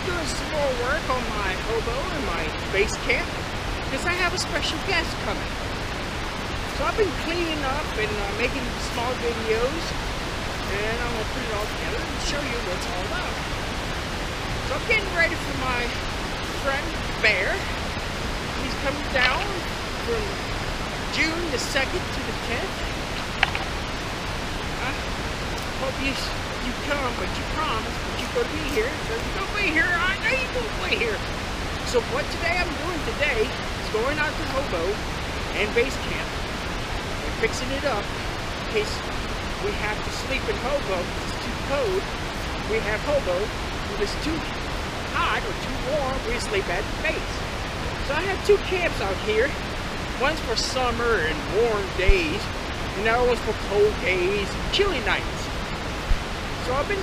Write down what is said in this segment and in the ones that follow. I'm doing some more work on my hobo and my base camp because I have a special guest coming. So I've been cleaning up and making small videos, and I'm going to put it all together and show you what's all about. So I'm getting ready for my friend Bear. He's coming down from June the 2nd to the 10th. I hope you come, but you promise that you're going to be here. You're going to be here. I know you're going to be here. So what I'm doing today is going out to Hobo and Base Camp and fixing it up in case we have to sleep in Hobo because it's too cold. We have Hobo. If it's too hot or too warm, we sleep at the base. So I have two camps out here. One's for summer and warm days, and the other one's for cold days and chilly nights. So I've been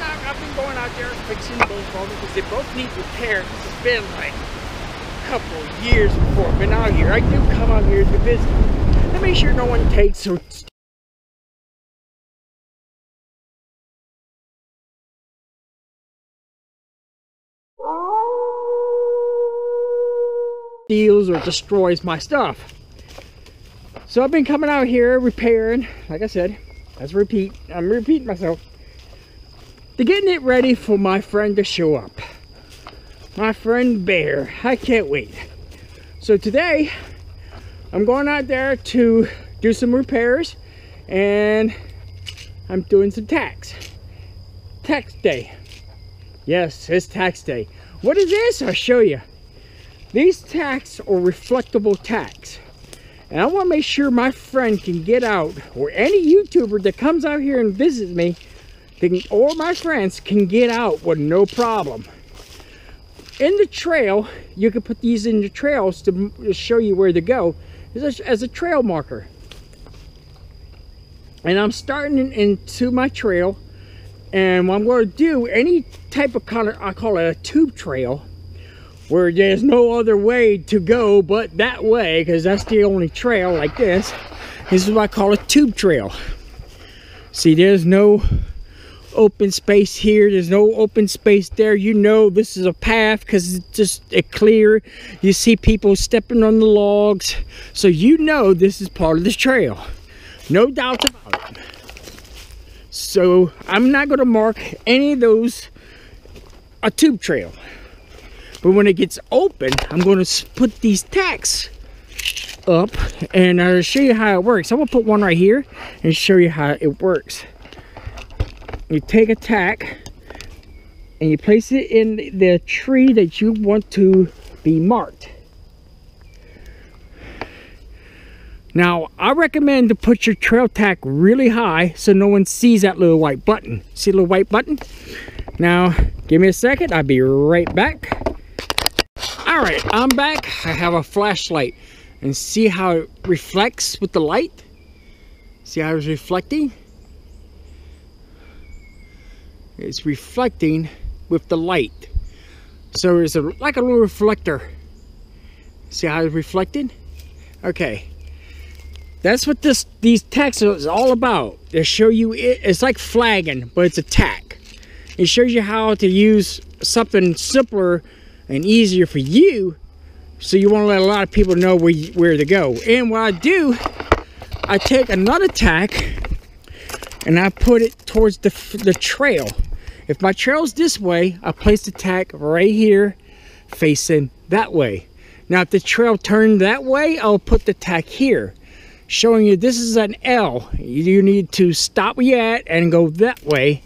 going out there and fixing both of them because they both need repair. Because it's been like a couple of years before I've been out here. I do come out here to visit to make sure no one takes some stuff. Steals or destroys my stuff. So I've been coming out here repairing, like I said, I'm repeating myself. They're getting it ready for my friend to show up. My friend Bear. I can't wait. So today, I'm going out there to do some repairs, and I'm doing some tax. Tax day. Yes, it's tax day. What is this? I'll show you. These tacks are reflectable tacks. And I want to make sure my friend can get out, or any YouTuber that comes out here and visits me, or my friends can get out with no problem. In the trail, you can put these in the trails to show you where to go as a trail marker. And I'm starting into my trail, and what I'm going to do, any type of color, I call it a tube trail, where there's no other way to go but that way, because that's the only trail like this. This is what I call a tube trail. See, there's no open space here, there's no open space there. You know this is a path because it's just clear. You see people stepping on the logs, so you know this is part of the trail, no doubt about it. So I'm not going to mark any of those a tube trail, but when it gets open, I'm going to put these tacks up, and I'll show you how it works. I'm gonna put one right here and show you how it works. You take a tack and you place it in the tree that you want to be marked. Now, I recommend to put your trail tack really high so no one sees that little white button. See the little white button? Now, give me a second. I'll be right back. All right, I'm back. I have a flashlight. And see how it reflects with the light? See how it's reflecting? It's reflecting with the light. So it's like a little reflector. See how it's reflected? Okay. That's what these tacks is all about. They show you it's like flagging, but it's a tack. It shows you how to use something simpler and easier for you, so you want to let a lot of people know where to go. And what I do, I take another tack and I put it towards the trail. If my trail's this way, I place the tack right here facing that way. Now if the trail turned that way, I'll put the tack here, showing you this is an L. You need to stop where you're at and go that way.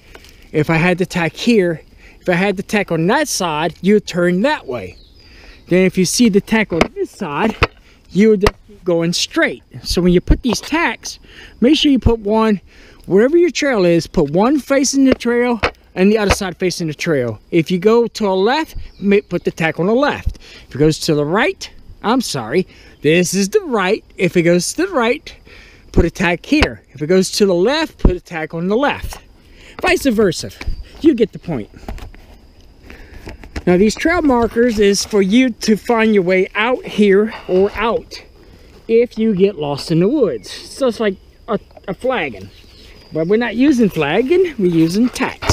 If I had the tack here, if I had the tack on that side, you turn that way. Then if you see the tack on this side, you would just keep going straight. So when you put these tacks, make sure you put one wherever your trail is, put one facing the trail and the other side facing the trail. If you go to the left, put the tack on the left. If it goes to the right, I'm sorry, this is the right. If it goes to the right, put a tack here. If it goes to the left, put a tack on the left. Vice versa. You get the point. Now these trail markers is for you to find your way out here or out if you get lost in the woods. So it's like a flagging. But we're not using flagging, we're using tacks.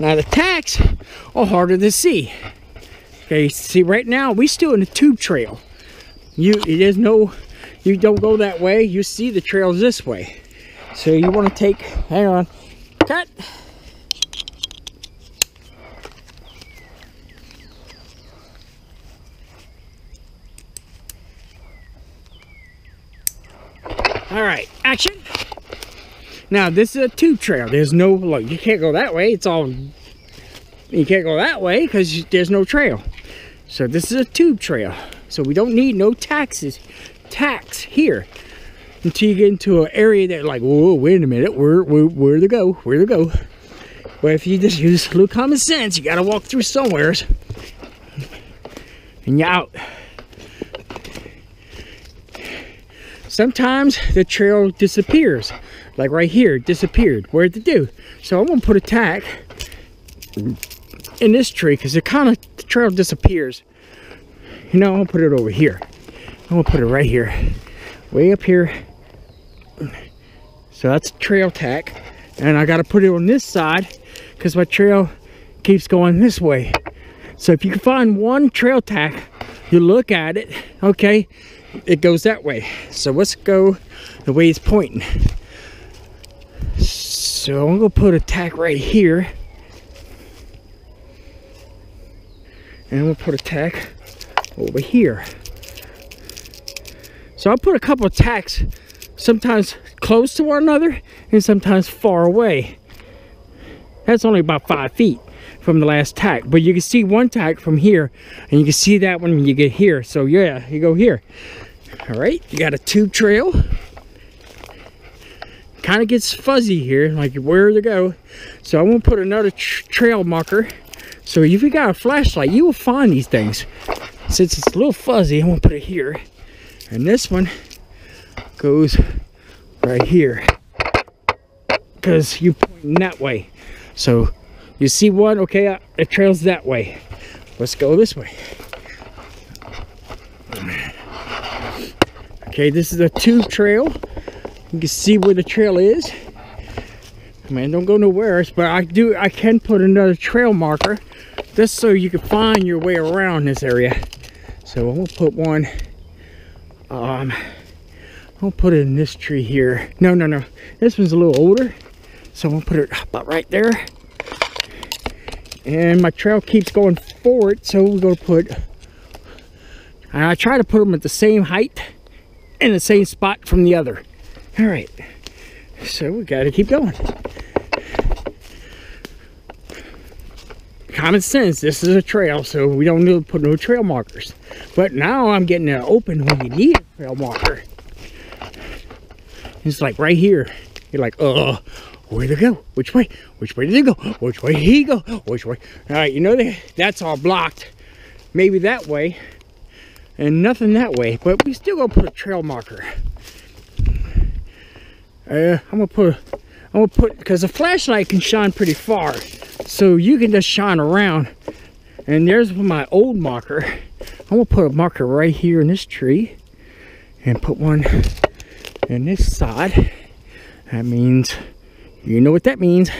Now the tacks are harder to see. Okay, see right now we still in the tube trail. You don't go that way, you see the trails this way. So you want to take, hang on, cut. All right, action. Now this is a tube trail. There's no, look, you can't go that way. It's all, you can't go that way because there's no trail. So this is a tube trail. So we don't need no tacks here until you get into an area that like, whoa, wait a minute, where to go? Well, if you just use a little common sense, you gotta walk through somewheres and you're out. Sometimes the trail disappears, like right here, it disappeared. Where'd it do? So I'm gonna put a tack in this tree because it kind of, the trail disappears. You know, I'm gonna put it over here. I'm gonna put it right here, way up here. So that's trail tack. And I gotta put it on this side because my trail keeps going this way. So if you can find one trail tack, you look at it, okay? It goes that way. So let's go the way it's pointing. So I'm gonna put a tack right here. And we'll put a tack over here. So I'll put a couple of tacks, sometimes close to one another and sometimes far away. That's only about 5 feet from the last tack, but you can see one tack from here and you can see that one when you get here. So yeah, you go here. All right, you got a tube trail. Kind of gets fuzzy here, like where to go. So I'm gonna put another trail marker. So if you got a flashlight, you will find these things. Since it's a little fuzzy, I'm gonna put it here. And this one goes right here because you're pointing that way. So you see one, okay, it trails that way. Let's go this way. Okay, this is a tube trail. You can see where the trail is. Man, don't go nowhere else, but I can put another trail marker just so you can find your way around this area. So I'm gonna put one, I'll put it in this tree here. No, this one's a little older. So I'm gonna put it about right there. And my trail keeps going forward, so we're gonna put, and I try to put them at the same height in the same spot from the other. All right, so we gotta keep going. Common sense, this is a trail, so we don't need to put no trail markers. But now I'm getting it open when you need a trail marker. It's like right here. You're like, where to go? Which way? Which way did he go? Which way did he go? Which way? All right, you know that's all blocked. Maybe that way and nothing that way, but we still gonna put a trail marker. I'm gonna put, because a flashlight can shine pretty far. So you can just shine around. And there's my old marker. I'm gonna put a marker right here in this tree and put one in this side. That means, you know what that means.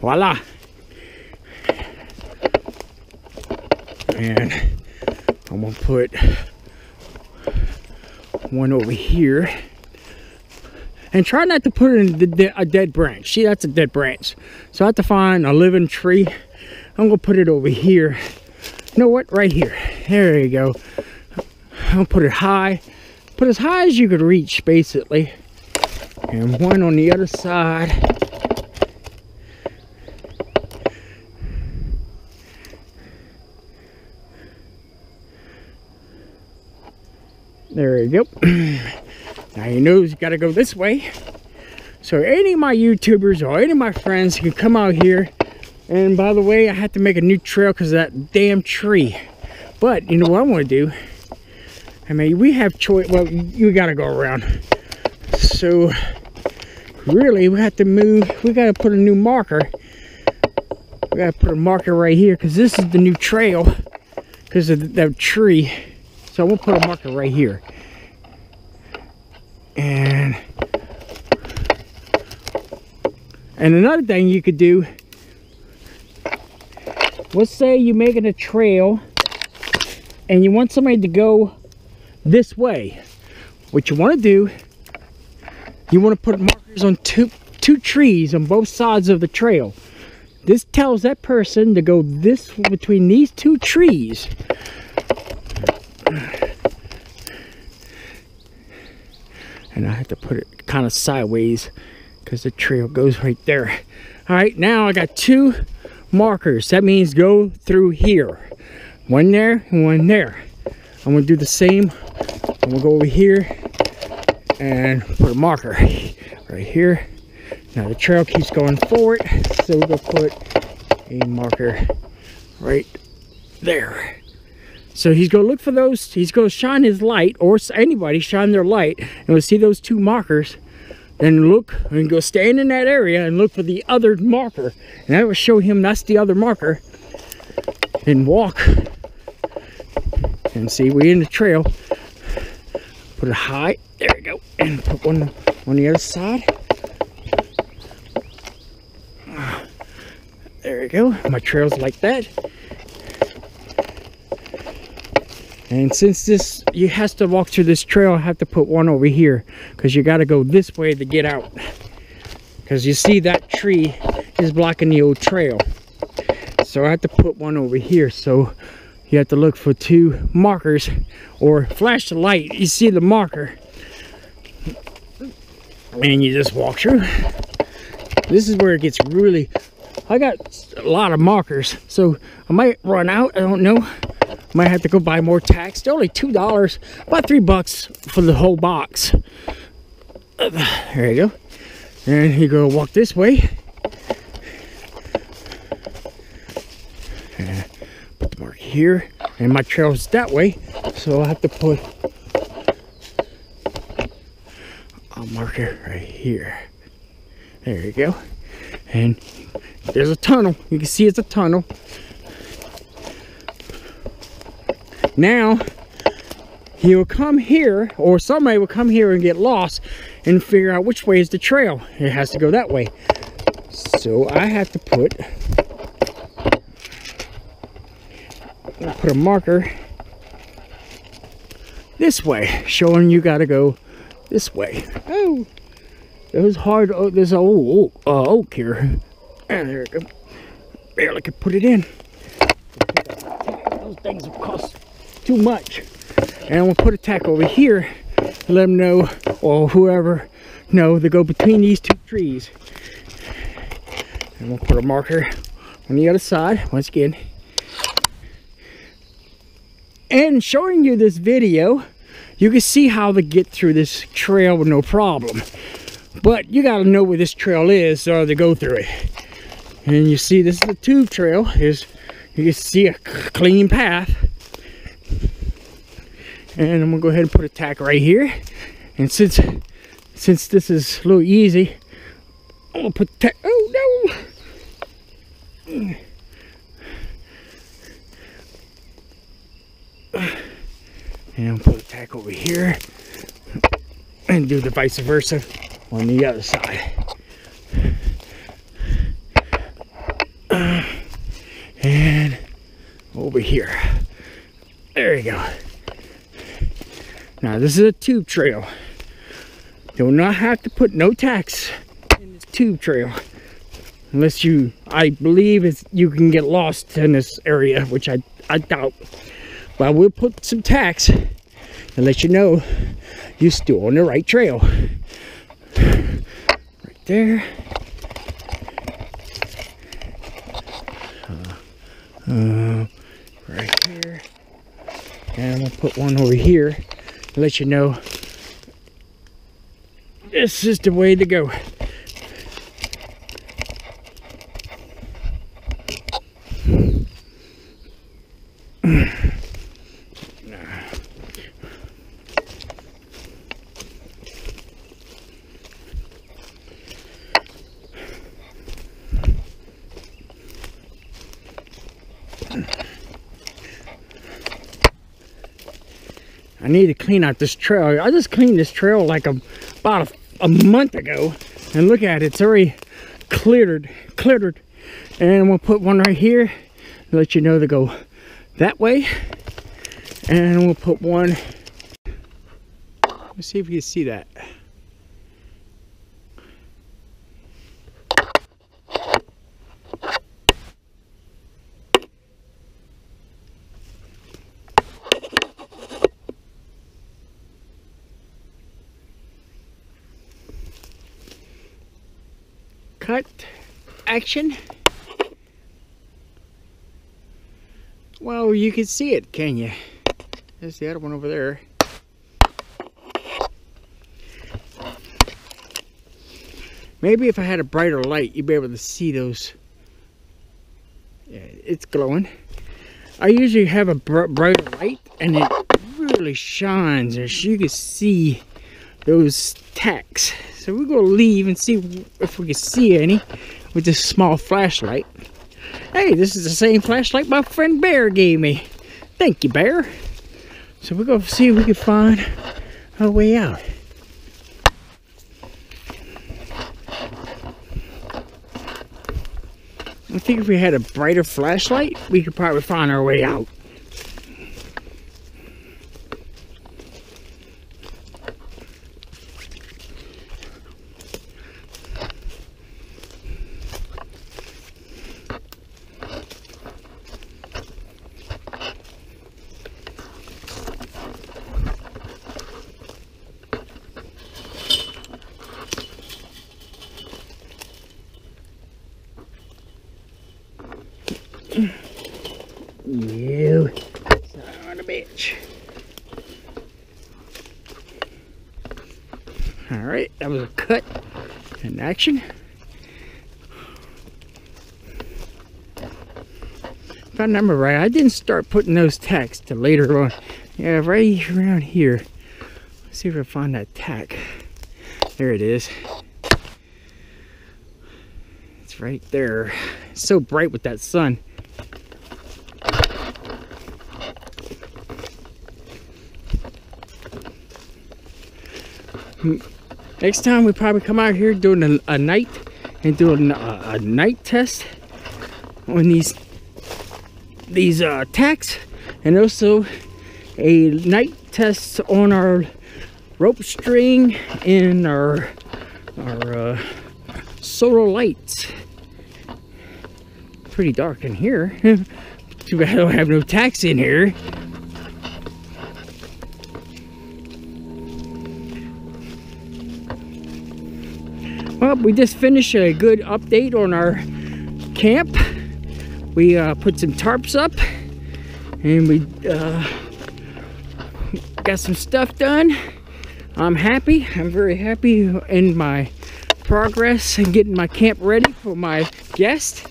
Voila. And I'm gonna put one over here. And try not to put it in a dead branch. See, that's a dead branch. So I have to find a living tree. I'm gonna put it over here. You know what? Right here. There you go. I'll put it high. Put as high as you could reach, basically. And one on the other side. There you go. Now you know you gotta go this way. So any of my YouTubers or any of my friends can come out here. And by the way, I had to make a new trail because of that damn tree. But you know what I want to do? I mean, we have choice. Well, you gotta go around. So really, we have to move. We gotta put a new marker. We gotta put a marker right here because this is the new trail because of that tree. So we'll put a marker right here. And another thing you could do let's say you're making a trail and you want somebody to go this way. What you want to do, you want to put markers on two trees on both sides of the trail. This tells that person to go this between these two trees. And I have to put it kind of sideways because the trail goes right there. All right, now I got two markers. That means go through here. One there and one there. I'm going to do the same. I'm going to go over here and put a marker right here. Now the trail keeps going forward, so we're going to put a marker right there. So he's going to look for those, he's going to shine his light, or anybody shine their light, and we'll see those two markers. Then look, and go stand in that area and look for the other marker. And that will show him that's the other marker. Then walk and see we're in the trail. Put it high, there we go, and put one on the other side. There we go, my trail's like that. And since this, you has to walk through this trail, I have to put one over here because you got to go this way to get out. Because you see that tree is blocking the old trail. So I have to put one over here. So you have to look for two markers or flash the light. You see the marker. And you just walk through. This is where it gets really, I got a lot of markers. So I might run out, I don't know. Might have to go buy more tacks. They're only $2, about $3 for the whole box. There you go. And you go walk this way. And put the mark here. And my trail's that way. So I have to put a marker right here. There you go. And there's a tunnel. You can see it's a tunnel. Now he'll come here, or somebody will come here and get lost and figure out which way is the trail. It has to go that way. So I have to put a marker this way, showing you got to go this way. Oh, it was hard. Oh, there's an oak here. And there we go. Barely could put it in. Those things will cost too much. And we'll put a tack over here, let them know, or whoever know, to go between these two trees. And we'll put a marker on the other side once again. And showing you this video, you can see how to get through this trail with no problem, but you got to know where this trail is or to go through it. And you see this is the tube trail. Is you can see a clean path. And I'm gonna go ahead and put a tack right here. And since this is a little easy, I'm gonna put the tack. Oh no! And I'll put a tack over here and do the vice versa on the other side. And over here. There you go. Now this is a tube trail. You will not have to put no tacks in this tube trail unless you, I believe it's, you can get lost in this area, which I doubt. But I will put some tacks and let you know you're still on the right trail. Right there. Right here. And I'm gonna put one over here. Let you know this is the way to go. I need to clean out this trail. I just cleaned this trail like about a month ago, and look at it, it's already cleared. And we'll put one right here let you know to go that way. And we'll put one, let's see if you can see that. Cut, action. Well, you can see it, can you? There's the other one over there. Maybe if I had a brighter light, you'd be able to see those. Yeah, it's glowing. I usually have a brighter light, and it really shines, as you can see those tacks. So we're gonna leave and see if we can see any with this small flashlight. Hey, this is the same flashlight my friend Bear gave me. Thank you, Bear. So we're gonna see if we can find our way out. I think if we had a brighter flashlight, we could probably find our way out. You son of a bitch. Alright, that was a cut in action. If I remember right, I didn't start putting those tacks till later on. Yeah, right around here. Let's see if I find that tack. There it is. It's right there. It's so bright with that sun. Next time we probably come out here doing a night and doing a night test on these tacks, and also a night test on our rope string and our solar lights. Pretty dark in here. Too bad I don't have no tacks in here. Well, we just finished a good update on our camp. We put some tarps up, and we got some stuff done. I'm happy. I'm very happy in my progress and getting my camp ready for my guest.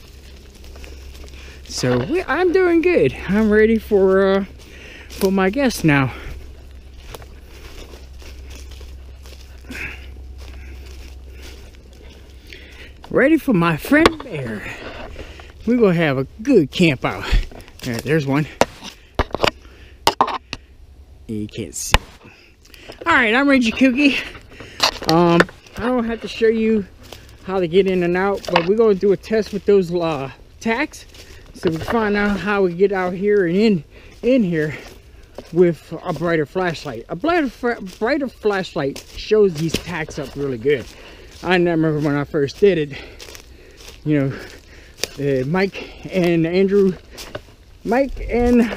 So I'm doing good. I'm ready for my guest now. Ready for my friend Bear. We're gonna have a good camp out. All right, there's one. You can't see. All right, I'm Ranger Kooky. I don't have to show you how to get in and out, but we're gonna do a test with those tacks, so we can find out how we get out here and in here with a brighter flashlight. A brighter flashlight shows these tacks up really good. I remember when I first did it, you know, Mike and Andrew, Mike and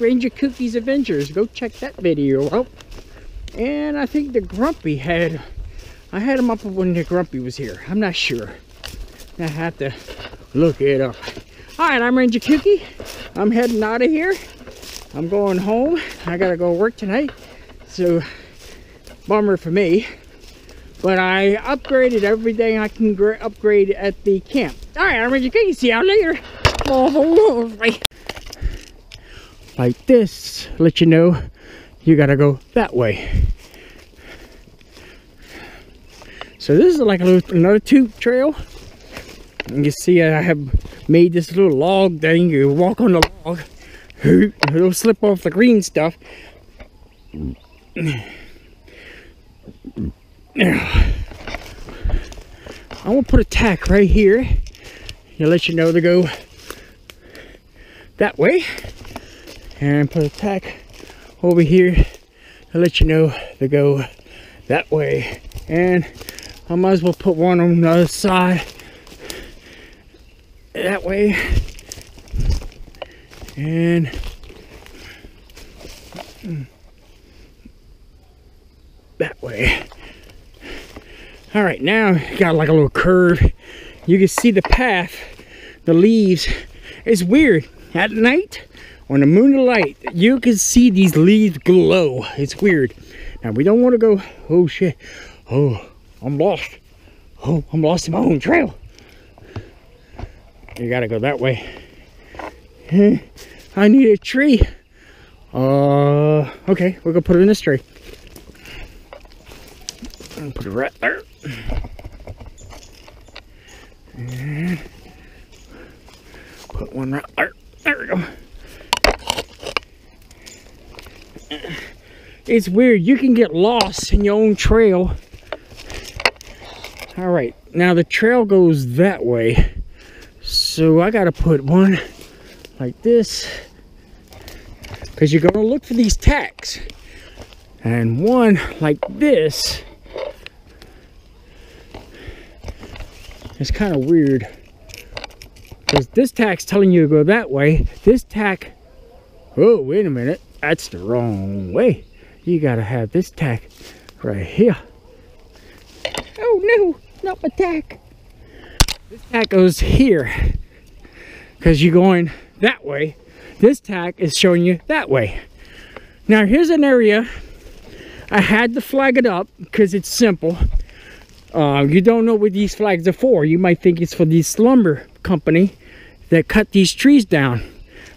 Ranger Kooky's Adventures. Go check that video out. And I think the Grumpy I had him up when the Grumpy was here. I'm not sure. I have to look it up. All right, I'm Ranger Kooky. I'm heading out of here. I'm going home. I gotta go work tonight. So, bummer for me. But I upgraded everything I can upgrade at the camp. All right, I'm Ranger Kooky. See y'all later. Like this, let you know you gotta go that way. So this is like a little, another tube trail. You can see I have made this little log thing. You walk on the log, it'll slip off the green stuff. Now, I'm gonna put a tack right here to let you know to go that way and put a tack over here to let you know to go that way. And I might as well put one on the other side that way. And that way. All right, now you got like a little curve. You can see the path, the leaves. It's weird. At night, when the moonlight, you can see these leaves glow. It's weird. Now we don't want to go, oh shit, oh, I'm lost. Oh, I'm lost in my own trail. You gotta go that way. I need a tree. Okay, we're gonna put it in this tree. I'm gonna put it right there. And put one right there. There we go. It's weird. You can get lost in your own trail. All right, now the trail goes that way. So I gotta put one like this, because you're gonna look for these tacks, and one like this. It's kind of weird because this tack's telling you to go that way. This tack, oh wait a minute, that's the wrong way. You gotta have this tack right here. Oh no, not my tack. This tack goes here because you're going that way. This tack is showing you that way. Now here's an area I had to flag it up because it's simple. You don't know what these flags are for. You might think it's for these lumber company that cut these trees down,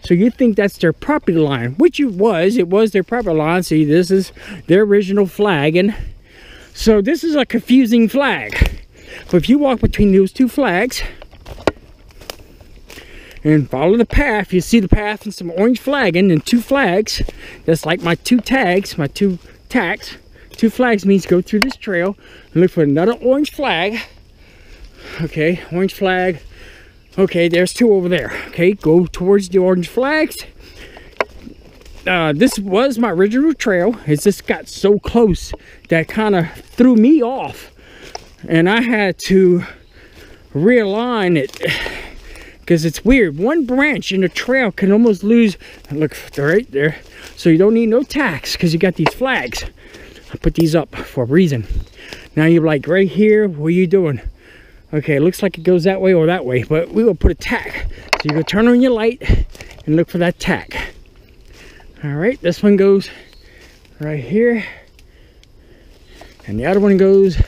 so you think that's their property line, which it was their property line. See, this is their original flag, and so this is a confusing flag. But if you walk between those two flags and follow the path, you see the path and some orange flagging and two flags. That's like my two tags, my two tacks. Two flags means go through this trail and look for another orange flag. Okay, orange flag. Okay, there's two over there. Okay, go towards the orange flags. This was my original trail. It just got so close that kind of threw me off, and I had to realign it. Because it's weird, one branch in a trail can almost lose, look, they're right there. So you don't need no tacks because you got these flags. I put these up for a reason. Now you're like, right here, what are you doing? Okay, it looks like it goes that way or that way, but we will put a tack. So you go turn on your light and look for that tack. All right, this one goes right here. And the other one goes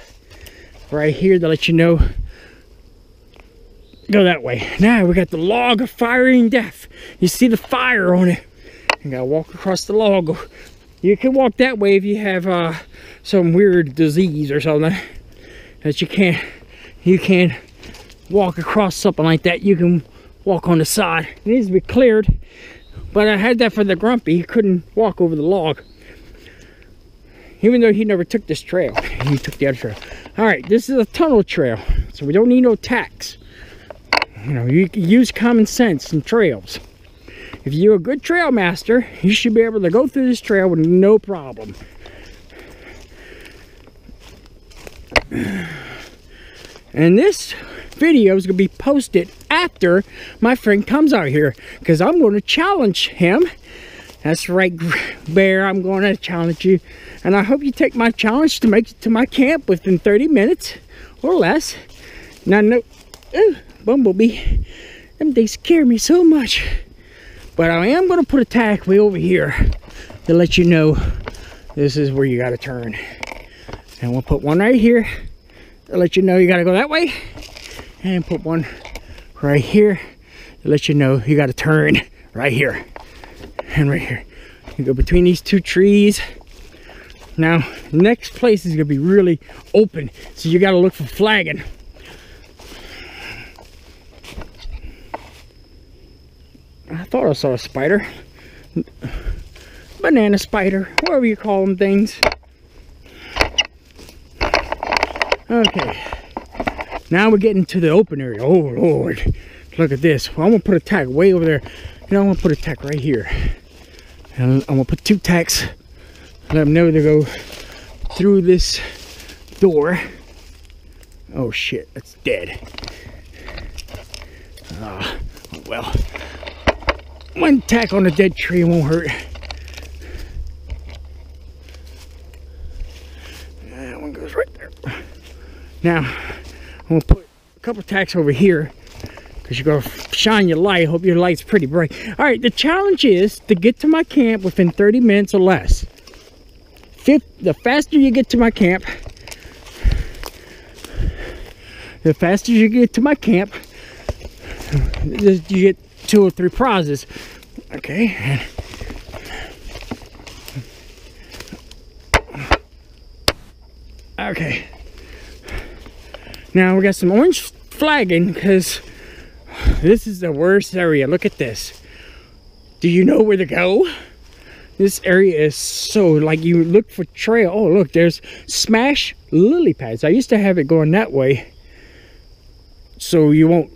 right here to let you know go that way. Now we got the log of fire and death. You see the fire on it. You gotta walk across the log. You can walk that way if you have some weird disease or something that you can't walk across something like that. You can walk on the side. It needs to be cleared, but I had that for the Grumpy. He couldn't walk over the log, even though he never took this trail. He took the other trail. All right, this is a tunnel trail, so we don't need no tacks. You know, you can use common sense in trails. If you're a good trail master, you should be able to go through this trail with no problem. And this video is going to be posted after my friend comes out here, because I'm going to challenge him. That's right, Bear, I'm going to challenge you. And I hope you take my challenge to make it to my camp within 30 minutes or less. Now, no... Ooh. Bumblebee, them things scare me so much. But I am gonna put a tack way over here to let you know this is where you gotta turn. And we'll put one right here to let you know you gotta go that way, and put one right here to let you know you gotta turn right here and right here. You go between these two trees. Now, next place is gonna be really open, so you gotta look for flagging. I thought I saw a spider. Banana spider, whatever you call them things. Okay. Now we're getting to the open area. Oh Lord. Look at this. Well, I'm gonna put a tag way over there. You know, I'm gonna put a tack right here. And I'm gonna put two tacks. Let them know to go through this door. Oh shit, that's dead. Ah, well. One tack on a dead tree won't hurt. That one goes right there. Now, I'm gonna put a couple tacks over here. Because you're gonna shine your light. Hope your light's pretty bright. Alright, the challenge is to get to my camp within 30 minutes or less. The faster you get to my camp, you get 2 or 3 prizes. Okay. Okay. Now we got some orange flagging because this is the worst area. Look at this. Do you know where to go? This area is so, like, you look for trail. Oh, look, there's smash lily pads. I used to have it going that way. So you won't,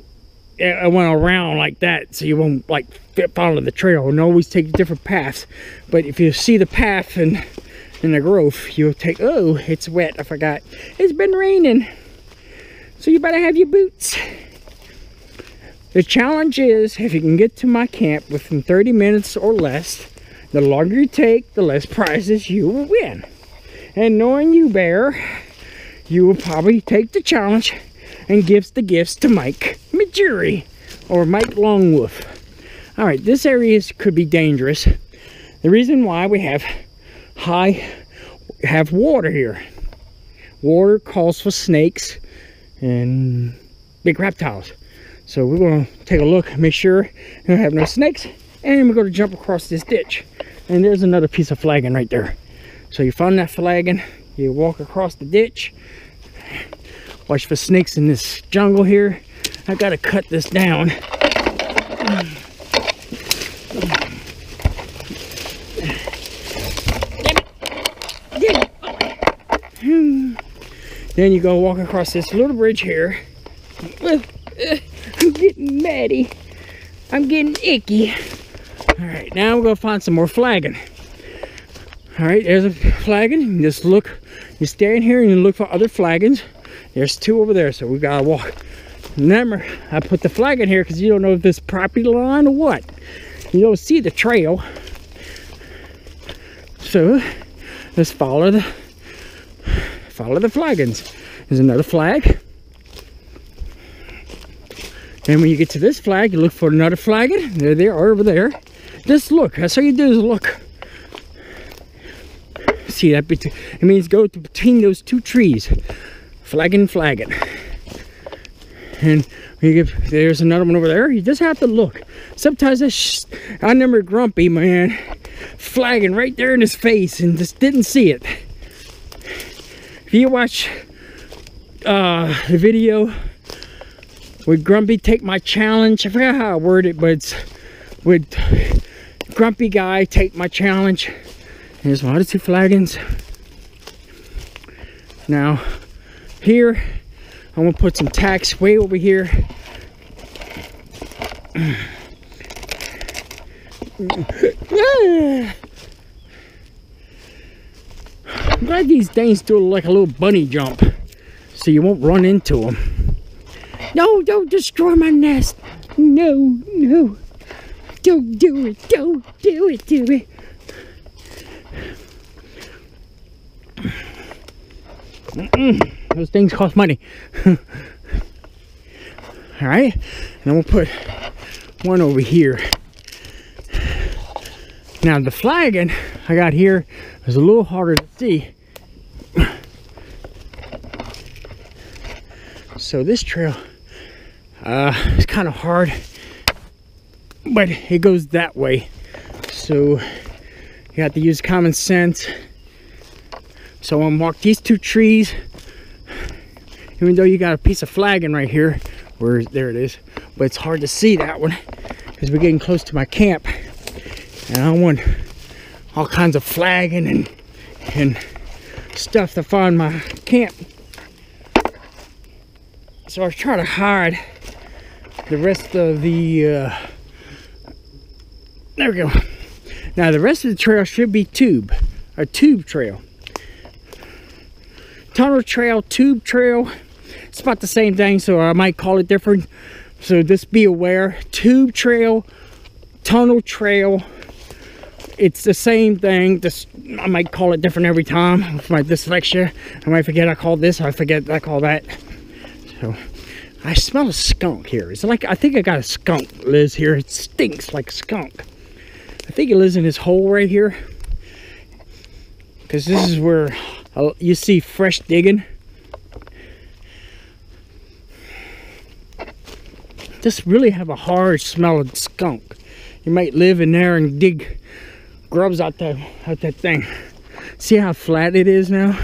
I went around like that. So you won't, like, follow the trail and always take different paths. But if you see the path and in the growth, you'll take, oh, it's wet. I forgot. It's been raining. So you better have your boots. The challenge is, if you can get to my camp within 30 minutes or less, the longer you take, the less prizes you will win. And knowing you, Bear, you will probably take the challenge and give the gifts to Mike Majuri or Mike Longwolf. Alright, this area could be dangerous. The reason why we have water here. Water calls for snakes and big reptiles. So we're going to take a look, make sure we don't have no snakes. And we're going to jump across this ditch. And there's another piece of flagging right there. So you find that flagging, you walk across the ditch. Watch for snakes in this jungle here. I got to cut this down. Then you go walk across this little bridge here. I'm getting matty. I'm getting icky. Alright, now we're going to find some more flagging. Alright, there's a flagging. You just look. You stand here and you look for other flaggings. There's 2 over there, so we got to walk. Remember, I put the flagging here because you don't know if this property line or what. You don't see the trail. So, let's follow the flaggings. There's another flag. And when you get to this flag, you look for another flagon. There they are over there. Just look. That's all you do is look. See that? It means go between those 2 trees. Flagon, flagon. And you get, there's another one over there. You just have to look. Sometimes I remember Grumpy, man, flagging right there in his face and just didn't see it. If you watch the video, would Grumpy take my challenge? I forgot how I worded it, but it's, would Grumpy guy take my challenge? There's one of 2 flagons. Now, here, I'm gonna put some tacks way over here. I'm glad these things do like a little bunny jump, so you won't run into them. No, don't destroy my nest. No, no. Don't do it. Don't do it to me. Those things cost money. Alright. And I'm going to put one over here. Now, the flagon I got here is a little harder to see. So this trail... it's kind of hard, but it goes that way, so you have to use common sense. So I'm going to walk these 2 trees, even though you got a piece of flagging right here, where there it is, but it's hard to see that one because we're getting close to my camp, and I want all kinds of flagging and stuff to find my camp. So I try to hide the rest of the There we go. Now the rest of the trail should be tube, a tube trail. Tunnel trail, tube trail. It's about the same thing, so I might call it different. So just be aware. Tube trail, tunnel trail. It's the same thing. Just I might call it different every time with my dyslexia. I might forget I called this, I forget I call that. So I smell a skunk here. It's like, I think I got a skunk lives here. It stinks like skunk. I think it lives in this hole right here. Because this is where you see fresh digging. Just really have a hard smelling skunk. You might live in there and dig grubs out that thing. See how flat it is now?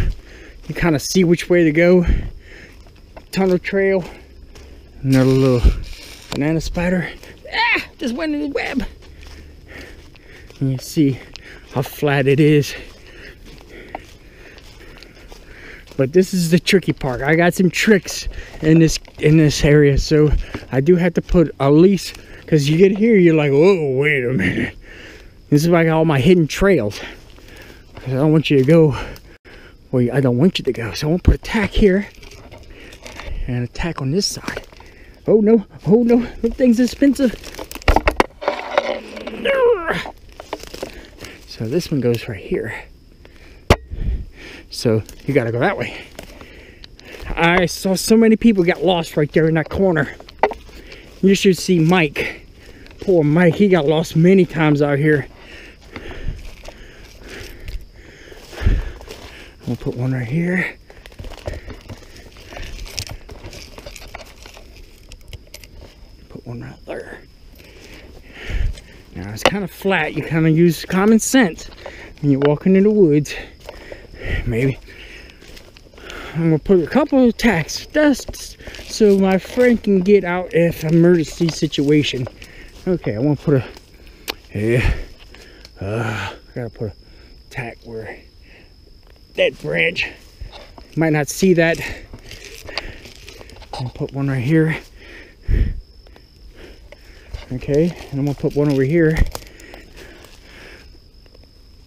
You kind of see which way to go. Tunnel trail. Another little banana spider. Ah! Just went in the web. And you see how flat it is. But this is the tricky part. I got some tricks in this area, so I do have to put a leash, because you get here, you're like, whoa, wait a minute. This is like all my hidden trails. Because I don't want you to go where I don't want you to go. So I want to put a tack here and a tack on this side. Oh no, that thing's expensive. So this one goes right here. So you gotta go that way. I saw so many people got lost right there in that corner. You should see Mike. Poor Mike, he got lost many times out here. I'm gonna put one right here. One right there. Now it's kind of flat. You kind of use common sense when you're walking in the woods. Maybe I'm gonna put a couple of tacks just so my friend can get out if emergency situation. Okay, I want to put a I gotta put a tack where that branch. Might not see that. I'll put one right here. Okay, and I'm gonna put one over here.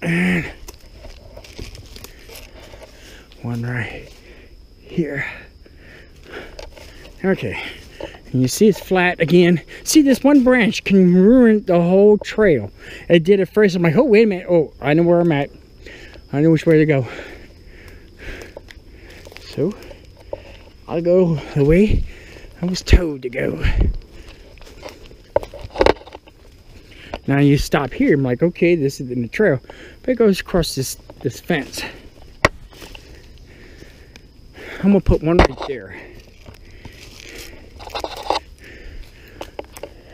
And one right here. Okay, and you see it's flat again. See, this one branch can ruin the whole trail. It did at first. I'm like, oh, wait a minute. Oh, I know where I'm at. I know which way to go. So, I'll go the way I was told to go. Now you stop here, I'm like, okay, this is in the trail. But it goes across this fence. I'm gonna put one right there.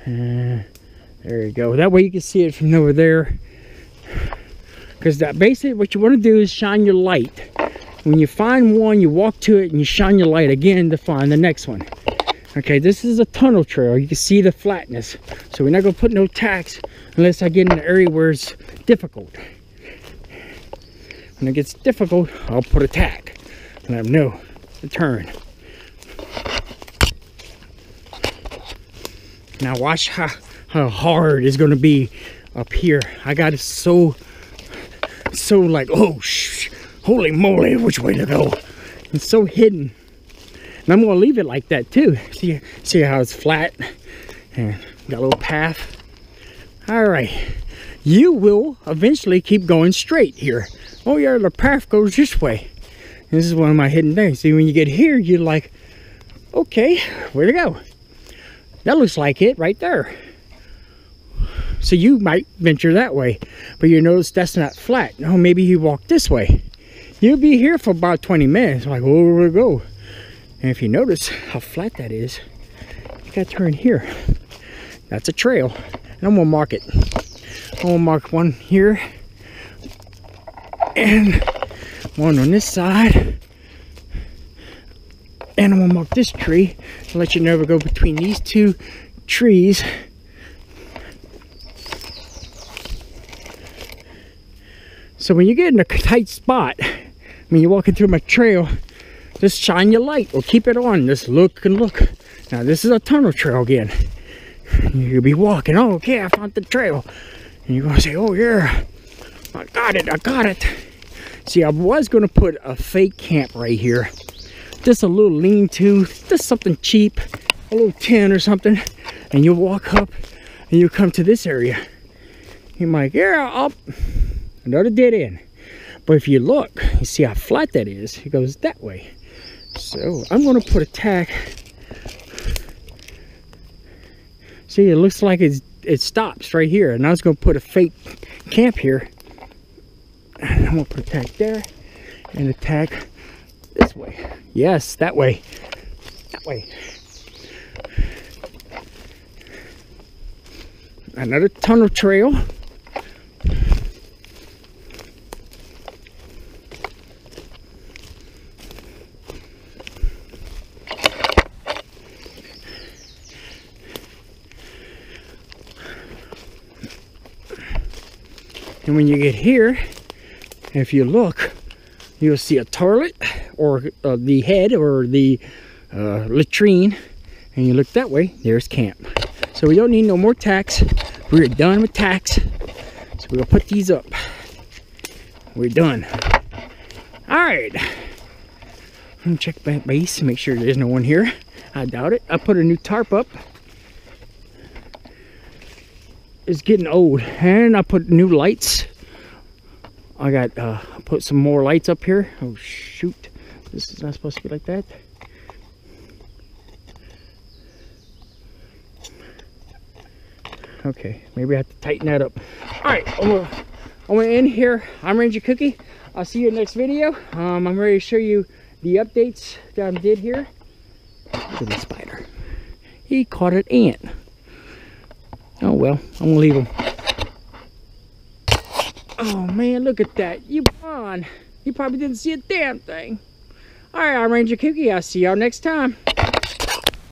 There you go. That way you can see it from over there. Because that basically what you want to do is shine your light. When you find one, you walk to it and you shine your light again to find the next one. Okay, this is a tunnel trail. You can see the flatness. So we're not gonna put no tacks unless I get in an area where it's difficult. When it gets difficult, I'll put a tack and let them know to turn. Now watch how hard it's gonna be up here. I got it so like, oh, holy moly, which way to go? It's so hidden. And I'm gonna leave it like that too. See how it's flat and got a little path. All right, you will eventually keep going straight here. Oh yeah, the path goes this way. And this is one of my hidden things. See, when you get here, you're like, okay, where to go? That looks like it right there. So you might venture that way, but you notice that's not flat. No, maybe you walk this way. You'll be here for about 20 minutes. Like, oh, where to go? And if you notice how flat that is, you gotta turn here. That's a trail. And I'm gonna mark it. I'm gonna mark one here. And one on this side. And I'm gonna mark this tree. I'll let you know we go between these two trees. So when you get in a tight spot, when you're walking through my trail, just shine your light or keep it on. Just look and look. Now this is a tunnel trail again. You'll be walking. Oh, okay, I found the trail. And you're going to say, oh yeah, I got it, I got it. See, I was going to put a fake camp right here. Just a little lean-to, just something cheap, a little tin or something. And you walk up and you come to this area. You're like, yeah, up, another dead end. But if you look, you see how flat that is. It goes that way. So I'm going to put a tack. See, it looks like it stops right here. And I was going to put a fake camp here. And I'm going to put a tack there. And a tack this way. Yes, that way. That way. Another tunnel trail. And when you get here, if you look, you'll see a toilet or the head or the latrine. And you look that way, there's camp. So we don't need no more tacks. We're done with tacks. So we'll put these up. We're done. All right. I'm gonna check back base and make sure there's no one here. I doubt it. I put a new tarp up. It's getting old, and I put new lights. I got put some more lights up here. Oh shoot, this is not supposed to be like that. Okay, maybe I have to tighten that up. All right, I'm gonna end here. I'm Ranger Kooky. I'll see you in the next video. I'm ready to show you the updates that I did here. Look at the spider. He caught an ant. Oh well, I'm gonna leave him. Oh man, look at that. You won. You probably didn't see a damn thing. Alright, I'm Ranger Kooky. I'll see y'all next time.